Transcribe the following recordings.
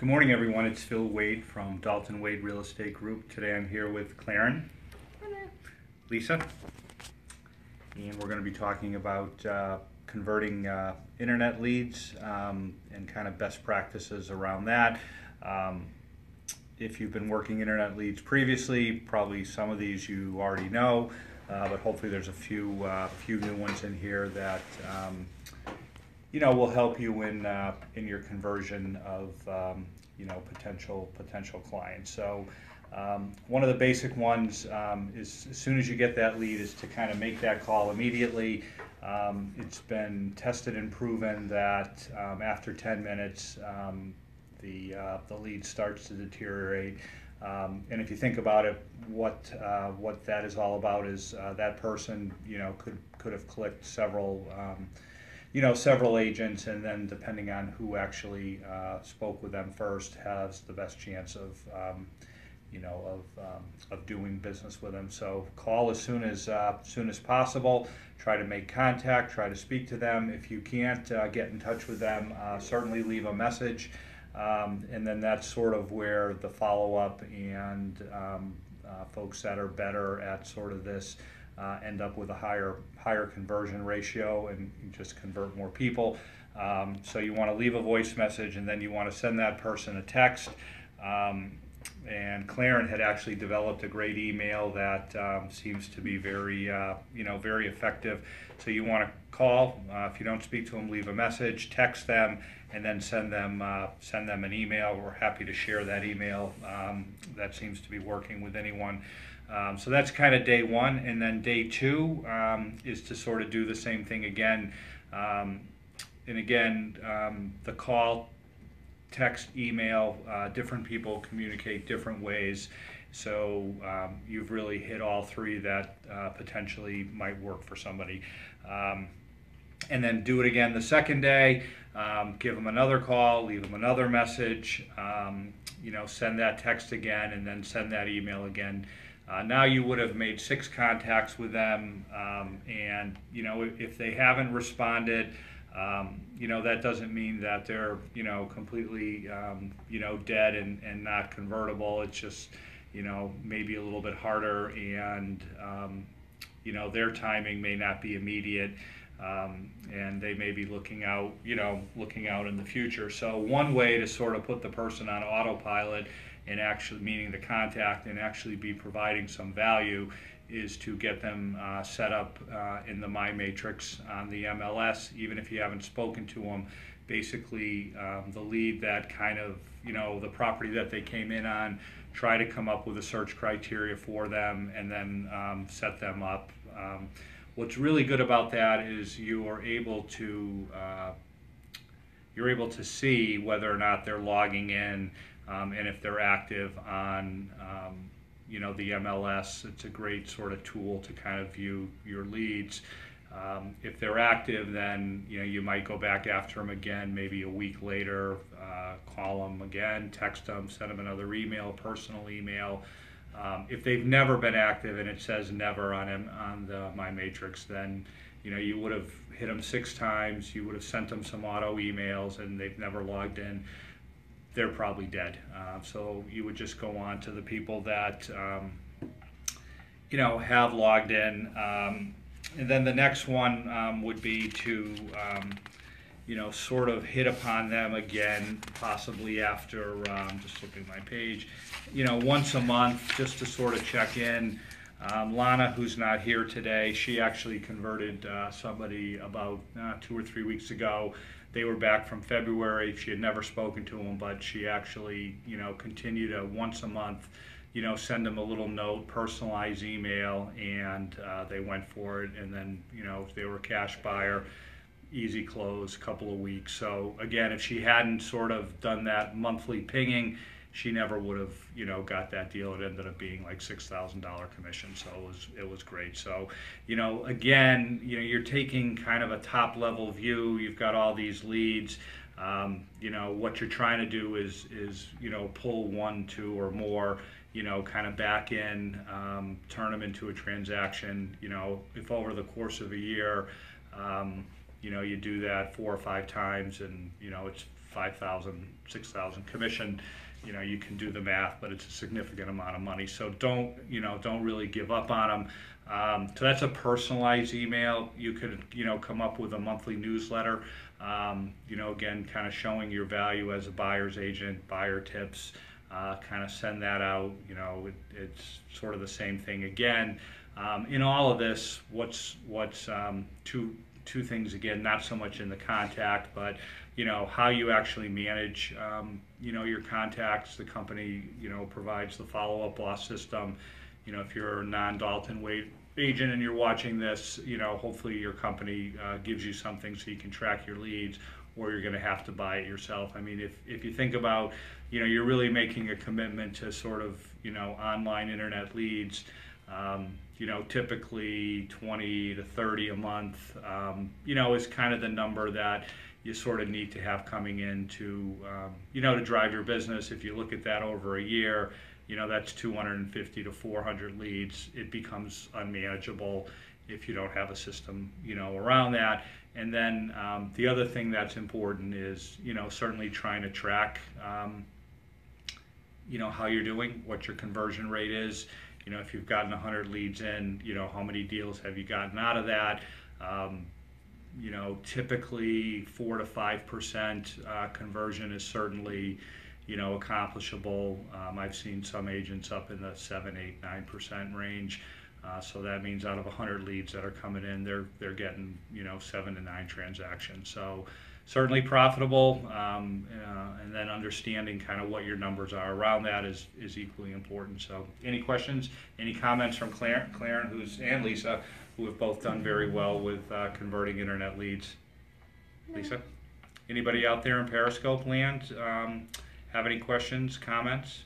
Good morning, everyone. It's Phil Wade from Dalton Wade Real Estate Group. Today I'm here with Claren, Lisa, and we're going to be talking about converting internet leads and kind of best practices around that. If you've been working internet leads previously, probably some of these you already know, but hopefully there's a few new ones in here that you know, will help you in your conversion of you know, potential clients. So one of the basic ones is, as soon as you get that lead, is to kind of make that call immediately. It's been tested and proven that after 10 minutes, the lead starts to deteriorate. And if you think about it, what that is all about is that person, you know, could have clicked several. You know, several agents, and then depending on who actually spoke with them first, has the best chance of, you know, of doing business with them. So call as soon as possible. Try to make contact. Try to speak to them. If you can't get in touch with them, certainly leave a message. And then that's sort of where the follow-up and folks that are better at sort of this end up with a higher conversion ratio and just convert more people. So you want to leave a voice message, and then you want to send that person a text. And Claren had actually developed a great email that seems to be very, you know, very effective. So you want to call. If you don't speak to them, leave a message, text them, and then send them an email. We're happy to share that email. That seems to be working with anyone. So that's kind of day one, and then day two is to sort of do the same thing again. The call, text, email, different people communicate different ways. So you've really hit all three that potentially might work for somebody. And then do it again the second day. Give them another call, leave them another message, you know, send that text again, and then send that email again. Now you would have made 6 contacts with them, and you know, if they haven't responded, you know, that doesn't mean that they're, you know, completely you know, dead and not convertible. It's just, you know, maybe a little bit harder, and you know, their timing may not be immediate, and they may be looking out in the future. So one way to sort of put the person on autopilot, and actually, meaning the contact, and actually be providing some value, is to get them set up in the My Matrix on the MLS, even if you haven't spoken to them. Basically, the lead that kind of, you know, the property that they came in on, try to come up with a search criteria for them, and then set them up. What's really good about that is you are able to see whether or not they're logging in. And if they're active on, you know, the MLS, it's a great sort of tool to kind of view your leads. If they're active, then, you know, you might go back after them again, maybe a week later, call them again, text them, send them another email, personal email. If they've never been active, and it says never on the My Matrix, then, you know, you would have hit them 6 times, you would have sent them some auto emails, and they've never logged in. They're probably dead. So you would just go on to the people that, you know, have logged in. And then the next one would be to, you know, sort of hit upon them again, possibly after, just looking at my page, you know, once a month, just to sort of check in. Lana, who's not here today, she actually converted somebody about 2 or 3 weeks ago. They were back from February. She had never spoken to them, but she actually, you know, continued to once a month, you know, send them a little note, personalized email, and they went for it. And then, you know, if they were a cash buyer, easy close, couple of weeks. So again, if she hadn't sort of done that monthly pinging, she never would have, you know, got that deal. It ended up being like $6,000 commission, so it was great. So, you know, again, you know, you're taking kind of a top-level view. You've got all these leads. You know, what you're trying to do is you know, pull 1, 2, or more, you know, kind of back in, turn them into a transaction. You know, if over the course of a year, you know, you do that 4 or 5 times, and you know, it's $5,000, $6,000 commission. You know, you can do the math, but it's a significant amount of money. So don't really give up on them. So that's a personalized email. You could, come up with a monthly newsletter, again, kind of showing your value as a buyer's agent, buyer tips, kind of send that out. It's sort of the same thing again. In all of this, two things again, not so much in the contact, but how you actually manage your contacts. The company provides the follow-up boss system. If you're a non-Dalton Wade agent and you're watching this, hopefully your company gives you something so you can track your leads, or you're going to have to buy it yourself. I mean, if you think about, you're really making a commitment to sort of online internet leads. Typically 20 to 30 a month, is kind of the number that you sort of need to have coming in to drive your business. If you look at that over a year, that's 250 to 400 leads. It becomes unmanageable if you don't have a system, around that. And then the other thing that's important is, certainly trying to track, how you're doing, what your conversion rate is. If you've gotten 100 leads in, how many deals have you gotten out of that? Typically 4 to 5% conversion is certainly, accomplishable. I've seen some agents up in the 7, 8, 9% range. So that means out of 100 leads that are coming in, they're getting 7 to 9 transactions. So certainly profitable, and then understanding kind of what your numbers are around that is equally important. So any questions, any comments from Claren, and Lisa, who have both done very well with converting internet leads? Lisa, anybody out there in Periscope land have any questions, comments?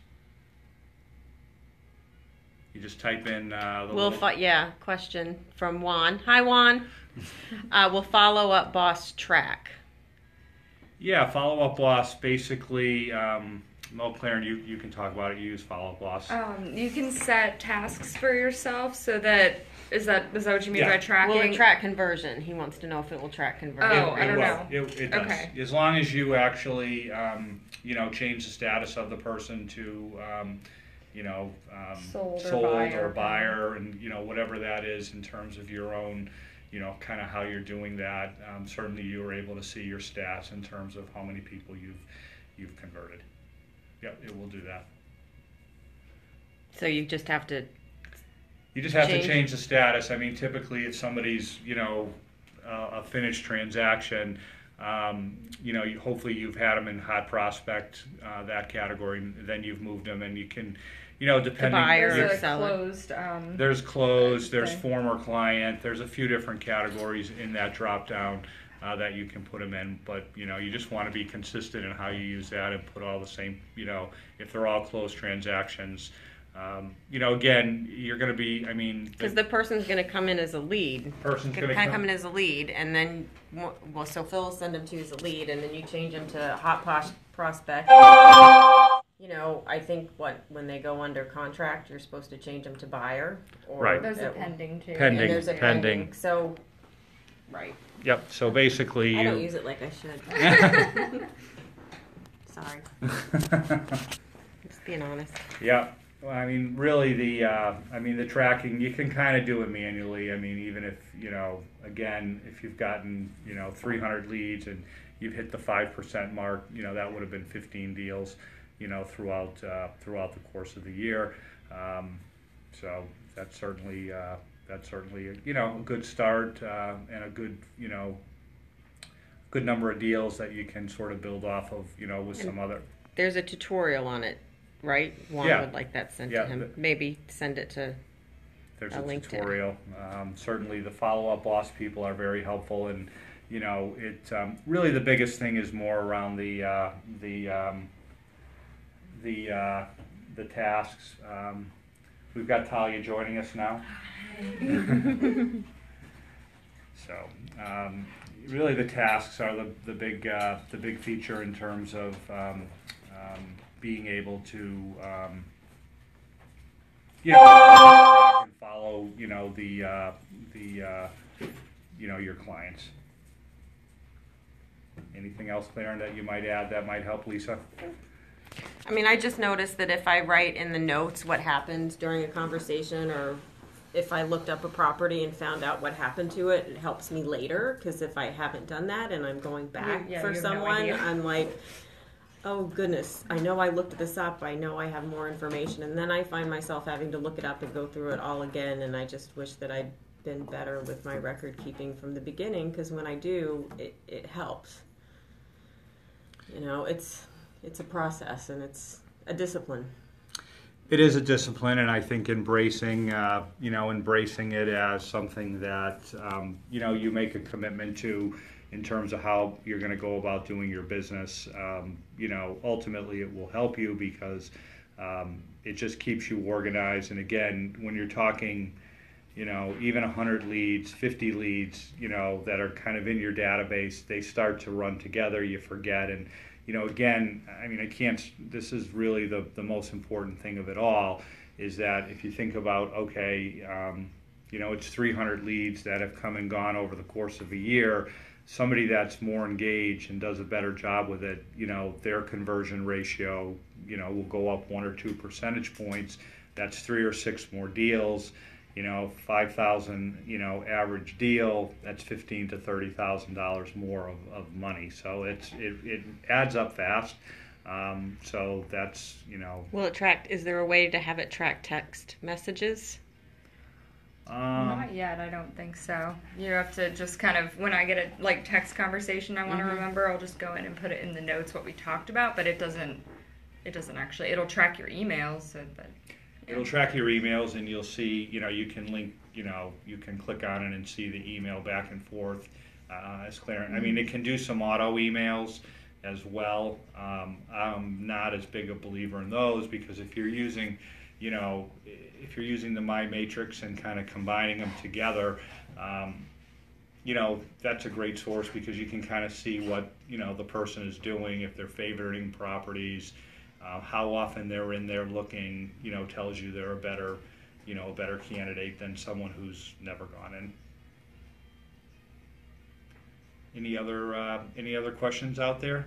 You just type in question from Juan. Hi, Juan. Will follow-up boss track? Yeah, follow-up boss basically. Claren, you can talk about it. You use follow-up boss. You can set tasks for yourself so that is that what you mean by tracking? Will it track conversion? He wants to know if it will track conversion. Oh, I don't know. It does. Okay. As long as you actually change the status of the person to sold or buyer, and whatever that is in terms of your own, kind of how you're doing that. Certainly you were able to see your stats in terms of how many people you've converted. Yep, it will do that. So you just have to change the status. I mean, typically if somebody's a finished transaction, hopefully you've had them in hot prospect, that category, and then you've moved them, and you can, depending on the closed, there's closed, there's former client, there's a few different categories in that drop down that you can put them in. But you just want to be consistent in how you use that and put all the same, if they're all closed transactions. Again, you're going to be, because the person's going to come in as a lead. Person's going to come in as a lead, and then, so Phil will send them to you as a lead, and then you change them to hot prospect. I think when they go under contract, you're supposed to change them to buyer. Or right. There's a pending too. Pending. There's a pending. So, right. Yep. So basically, I don't use it like I should. Sorry. Just being honest. Yeah. Really the tracking, you can kind of do it manually. Even if, again, if you've gotten, 300 leads and you've hit the 5% mark, that would have been 15 deals, throughout the course of the year. So that's certainly, a good start, and a good, good number of deals that you can sort of build off of, with some other. There's a tutorial on it. Right? Juan would like that sent to him. Maybe send it to There's a tutorial. Certainly the follow-up boss people are very helpful, and it really the biggest thing is more around the tasks. We've got Talia joining us now. So really the tasks are the big feature in terms of being able to, follow, your clients. Anything else, Claren, that you might add that might help Lisa? I mean, I just noticed that if I write in the notes what happened during a conversation, or if I looked up a property and found out what happened to it, it helps me later, because if I haven't done that and I'm going back for someone, no, I'm like, oh goodness, I know I looked this up, I know I have more information, and then I find myself having to look it up and go through it all again, and I just wish that I'd been better with my record keeping from the beginning, because when I do, it helps. You know, it's a process, and it's a discipline. It is a discipline, and I think embracing it as something that, you make a commitment to in terms of how you're going to go about doing your business. Ultimately it will help you, because it just keeps you organized. And again, when you're talking, even 100 leads, 50 leads, that are kind of in your database, they start to run together, you forget. And this is really the most important thing of it all, is that if you think about, it's 300 leads that have come and gone over the course of a year, somebody that's more engaged and does a better job with it, their conversion ratio, will go up 1 or 2 percentage points. That's 3 or 6 more deals, $5,000, average deal, that's $15,000 to $30,000 more of money. So it adds up fast. So that's, Will it track? Is there a way to have it track text messages? Not yet, I don't think so. You have to just kind of, when I get a text conversation I want to remember, I'll just go in and put it in the notes what we talked about, but it doesn't actually, it'll track your emails. It'll track your emails, and you'll see, you can link, you can click on it and see the email back and forth, as Claren. I mean, it can do some auto emails as well. I'm not as big a believer in those, because if you're using, the My Matrix and kind of combining them together, that's a great source, because you can kind of see what, the person is doing, if they're favoriting properties. How often they're in there looking, tells you they're a better candidate than someone who's never gone in. Any other questions out there?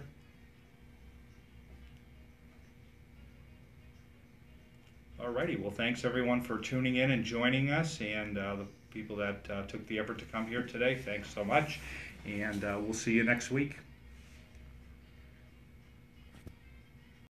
Alrighty, well, thanks everyone for tuning in and joining us, and the people that took the effort to come here today, thanks so much, and we'll see you next week.